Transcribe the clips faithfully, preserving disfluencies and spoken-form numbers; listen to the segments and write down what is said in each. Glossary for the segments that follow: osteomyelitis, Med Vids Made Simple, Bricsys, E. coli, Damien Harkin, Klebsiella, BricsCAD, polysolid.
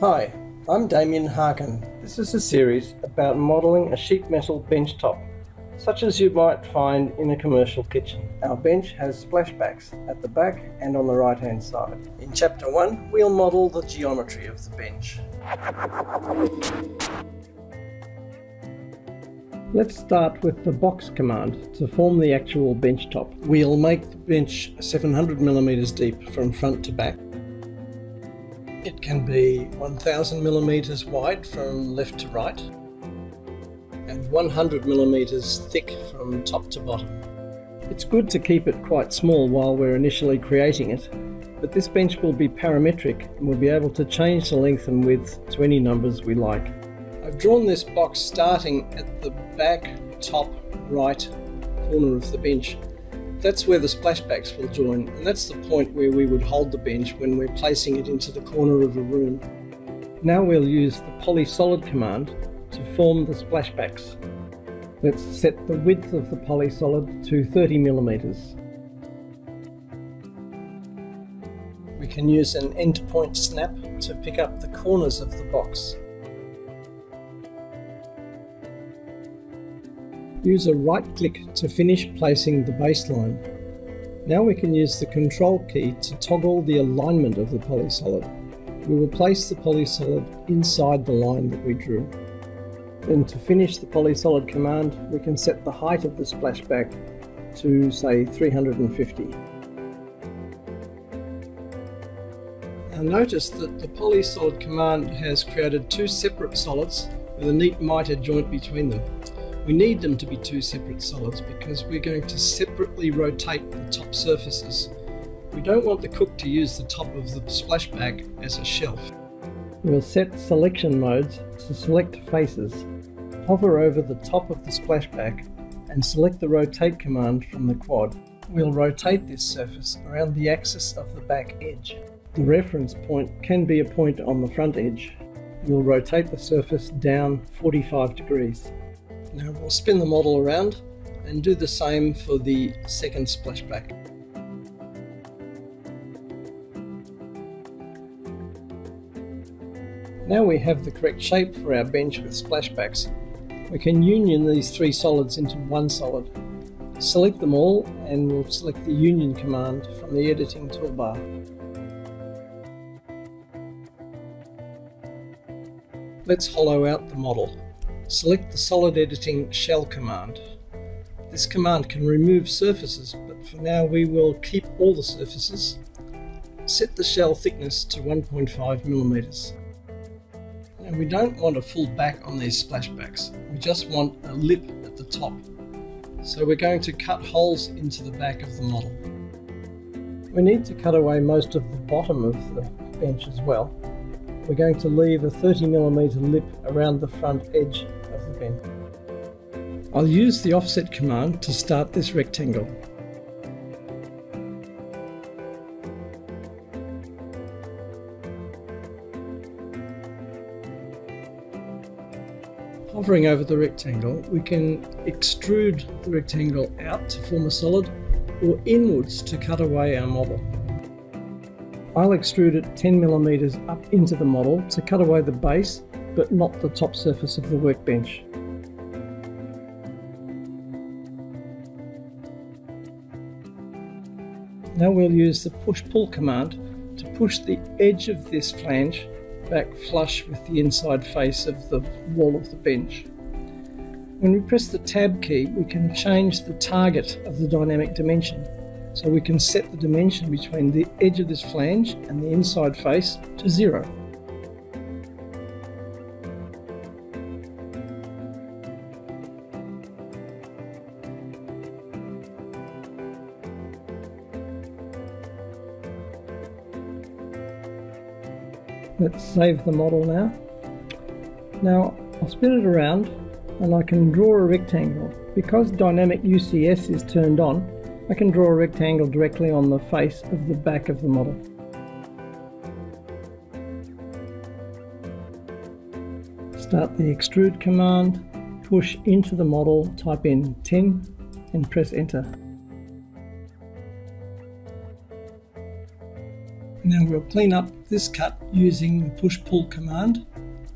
Hi, I'm Damien Harkin. This is a series about modelling a sheet metal bench top, such as you might find in a commercial kitchen. Our bench has splashbacks at the back and on the right hand side. In chapter one, we'll model the geometry of the bench. Let's start with the box command to form the actual bench top. We'll make the bench seven hundred millimeters deep from front to back. It can be one thousand millimeters wide from left to right and one hundred millimeters thick from top to bottom. It's good to keep it quite small while we're initially creating it, but this bench will be parametric and we'll be able to change the length and width to any numbers we like. I've drawn this box starting at the back top right corner of the bench. That's where the splashbacks will join, and that's the point where we would hold the bench when we're placing it into the corner of a room. Now we'll use the polysolid command to form the splashbacks. Let's set the width of the polysolid to thirty millimeters. We can use an endpoint snap to pick up the corners of the box. Use a right-click to finish placing the baseline. Now we can use the Control key to toggle the alignment of the polysolid. We will place the polysolid inside the line that we drew. Then to finish the polysolid command, we can set the height of the splashback to, say, three hundred fifty. Now notice that the polysolid command has created two separate solids with a neat miter joint between them. We need them to be two separate solids because we're going to separately rotate the top surfaces. We don't want the cook to use the top of the splashback as a shelf. We'll set selection modes to select faces. Hover over the top of the splashback and select the rotate command from the quad. We'll rotate this surface around the axis of the back edge. The reference point can be a point on the front edge. We'll rotate the surface down forty-five degrees. Now we'll spin the model around and do the same for the second splashback. Now we have the correct shape for our bench with splashbacks. We can union these three solids into one solid. Select them all and we'll select the union command from the editing toolbar. Let's hollow out the model. Select the Solid Editing Shell command. This command can remove surfaces, but for now we will keep all the surfaces. Set the shell thickness to one point five millimeters. Now we don't want a full back on these splashbacks, we just want a lip at the top. So we're going to cut holes into the back of the model. We need to cut away most of the bottom of the bench as well. We're going to leave a thirty millimeter lip around the front edge of the bench. I'll use the offset command to start this rectangle. Hovering over the rectangle, we can extrude the rectangle out to form a solid or inwards to cut away our model. I'll extrude it ten millimeters up into the model to cut away the base, but not the top surface of the workbench. Now we'll use the push-pull command to push the edge of this flange back flush with the inside face of the wall of the bench. When we press the Tab key, we can change the target of the dynamic dimension. So we can set the dimension between the edge of this flange and the inside face to zero. Let's save the model now. Now I'll spin it around and I can draw a rectangle. Because dynamic U C S is turned on, I can draw a rectangle directly on the face of the back of the model. Start the extrude command, push into the model, type in ten and press enter. Now we'll clean up this cut using the push-pull command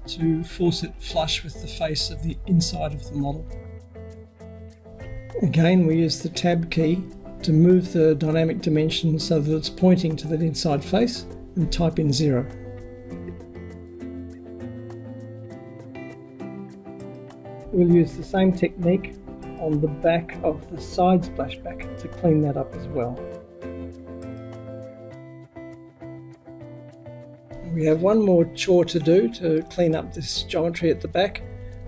to force it flush with the face of the inside of the model. Again, we use the tab key to move the dynamic dimension so that it's pointing to that inside face, and type in zero. We'll use the same technique on the back of the side splashback to clean that up as well. We have one more chore to do to clean up this geometry at the back.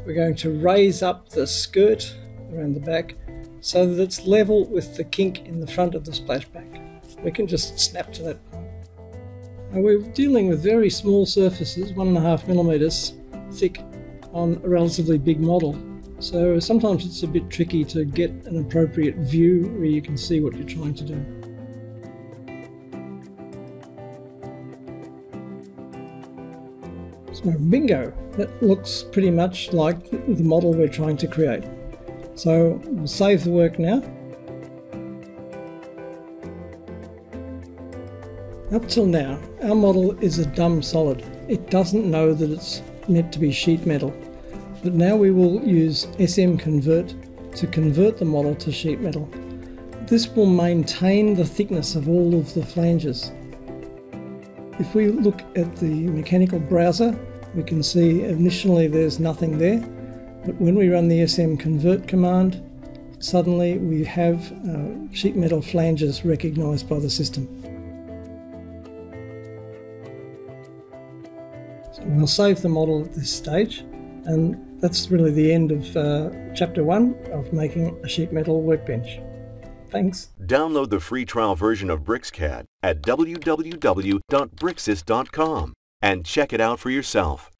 We're going to raise up the skirt around the back so that it's level with the kink in the front of the splashback. We can just snap to that point. Now we're dealing with very small surfaces, one and a half millimeters thick, on a relatively big model. So sometimes it's a bit tricky to get an appropriate view where you can see what you're trying to do. So bingo! That looks pretty much like the model we're trying to create. So we'll save the work now. Up till now, our model is a dumb solid. It doesn't know that it's meant to be sheet metal. But now we will use S M Convert to convert the model to sheet metal. This will maintain the thickness of all of the flanges. If we look at the mechanical browser, we can see initially there's nothing there, but when we run the S M Convert command, suddenly we have uh, sheet metal flanges recognized by the system. So we'll save the model at this stage, and that's really the end of uh, chapter one of making a sheet metal workbench. Thanks. Download the free trial version of BricsCAD at w w w dot bricsys dot com and check it out for yourself.